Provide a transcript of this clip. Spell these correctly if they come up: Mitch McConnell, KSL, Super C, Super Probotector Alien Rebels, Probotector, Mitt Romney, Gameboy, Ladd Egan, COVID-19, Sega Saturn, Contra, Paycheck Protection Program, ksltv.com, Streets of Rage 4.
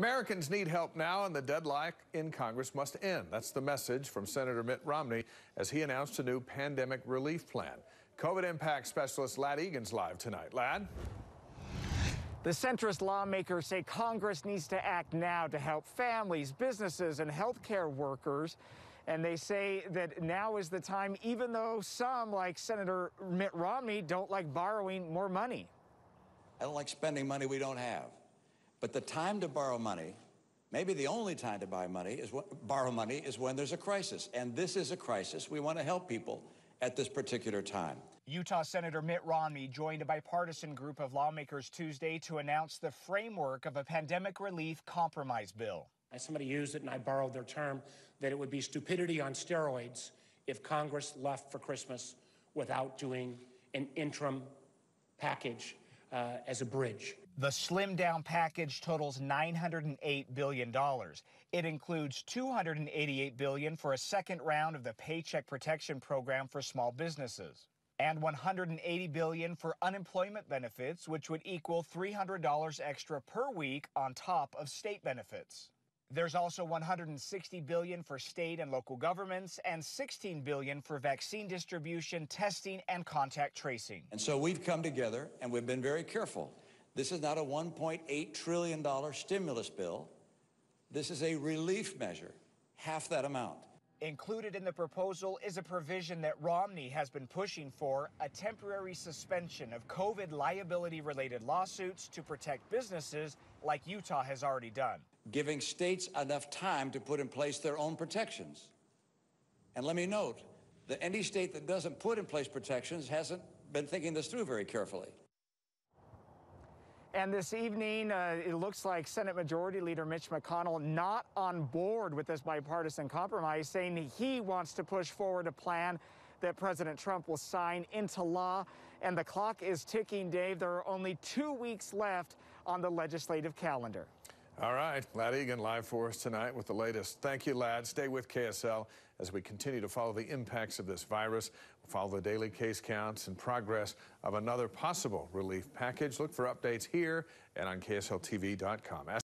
Americans need help now, and the deadlock in Congress must end. That's the message from Senator Mitt Romney as he announced a new pandemic relief plan. COVID impact specialist Ladd Egan's live tonight. Ladd? The centrist lawmakers say Congress needs to act now to help families, businesses, and healthcare workers. And they say that now is the time, even though some, like Senator Mitt Romney, don't like borrowing more money. I don't like spending money we don't have. But the time to borrow money, maybe the only time to borrow money is when there's a crisis. And this is a crisis. We want to help people at this particular time. Utah Senator Mitt Romney joined a bipartisan group of lawmakers Tuesday to announce the framework of a pandemic relief compromise bill. Somebody used it, and I borrowed their term, that it would be stupidity on steroids if Congress left for Christmas without doing an interim package as a bridge. The slimmed-down package totals $908 billion. It includes $288 billion for a second round of the Paycheck Protection Program for small businesses, and $180 billion for unemployment benefits, which would equal $300 extra per week on top of state benefits. There's also $160 billion for state and local governments and $16 billion for vaccine distribution, testing, and contact tracing. And so we've come together, and we've been very careful. This is not a $1.8 trillion stimulus bill. This is a relief measure, half that amount. Included in the proposal is a provision that Romney has been pushing for, a temporary suspension of COVID liability-related lawsuits to protect businesses like Utah has already done. Giving states enough time to put in place their own protections. And let me note that any state that doesn't put in place protections hasn't been thinking this through very carefully. And this evening, it looks like Senate Majority Leader Mitch McConnell not on board with this bipartisan compromise, saying he wants to push forward a plan that President Trump will sign into law. And the clock is ticking, Dave. There are only 2 weeks left on the legislative calendar. All right. Ladd Egan live for us tonight with the latest. Thank you, Ladd. Stay with KSL as we continue to follow the impacts of this virus. We'll follow the daily case counts and progress of another possible relief package. Look for updates here and on ksltv.com.